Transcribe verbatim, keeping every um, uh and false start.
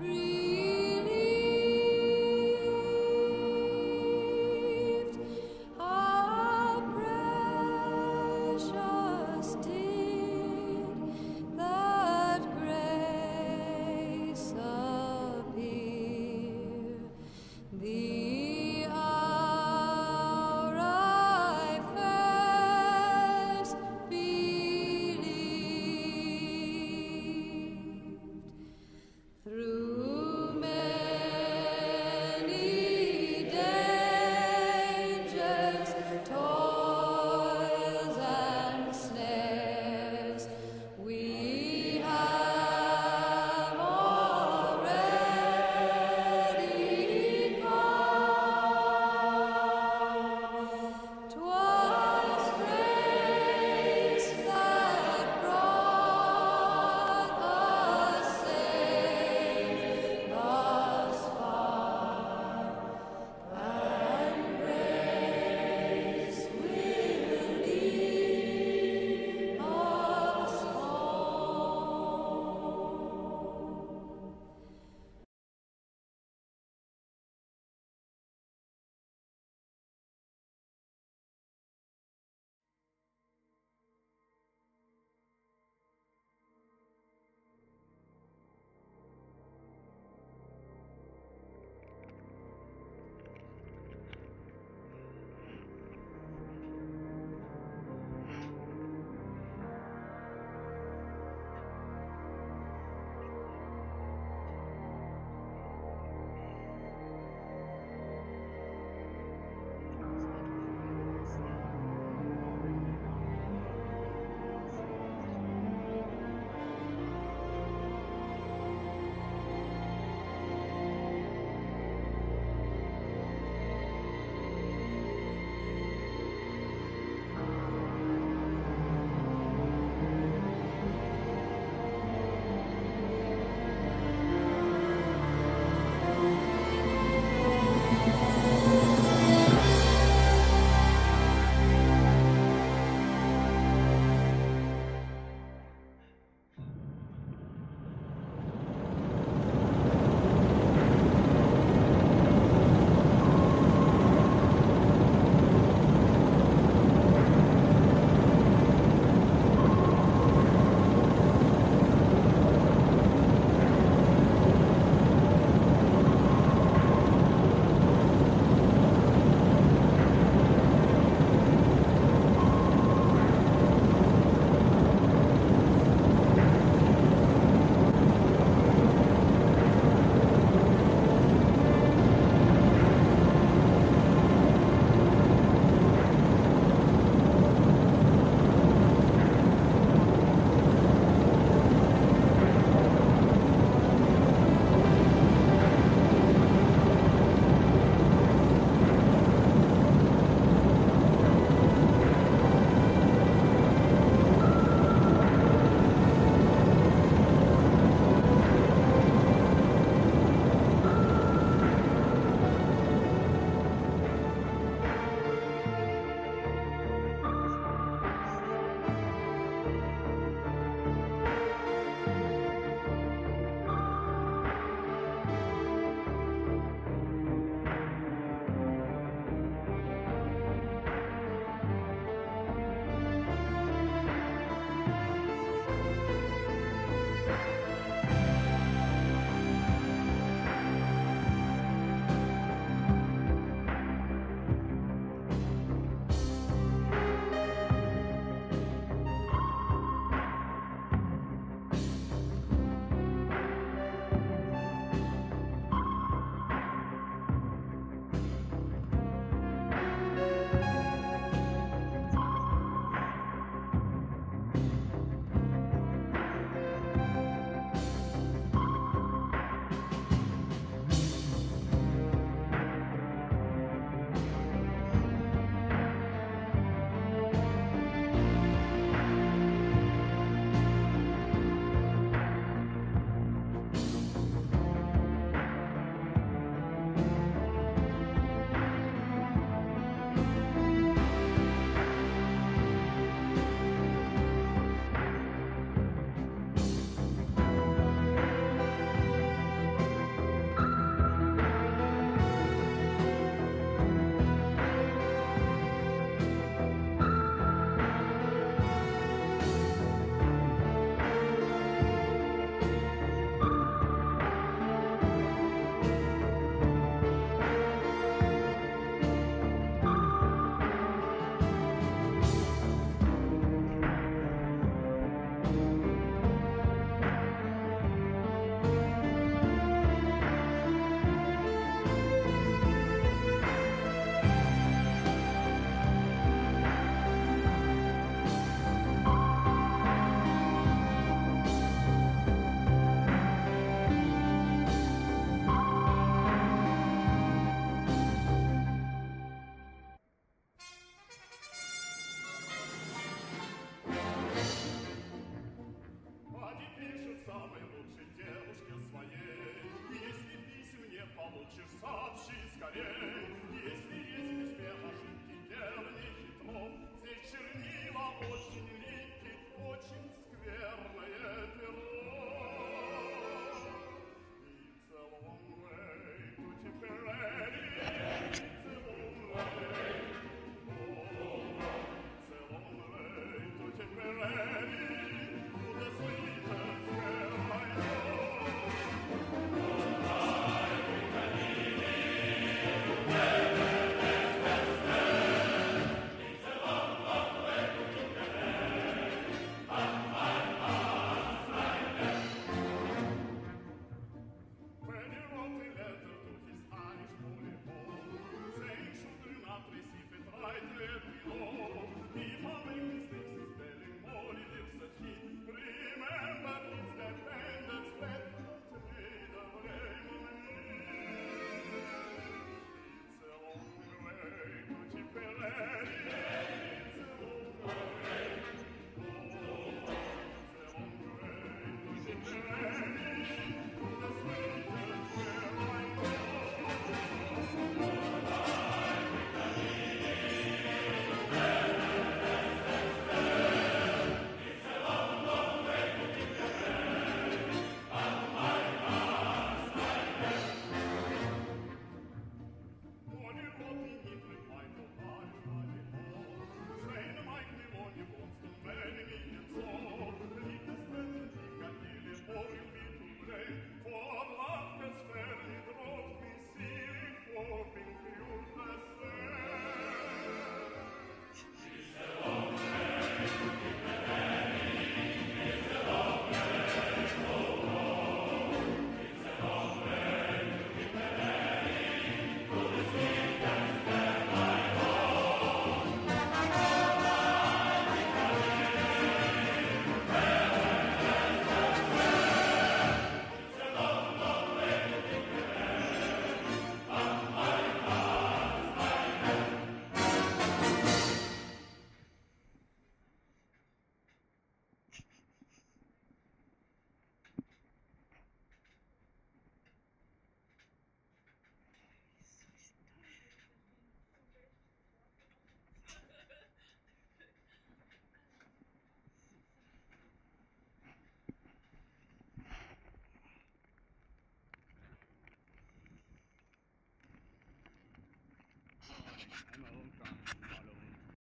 Really хочешь, сообщи скорее, если есть в письме ошибки, делай хитро. Здесь чернила очень липкие, очень скверные.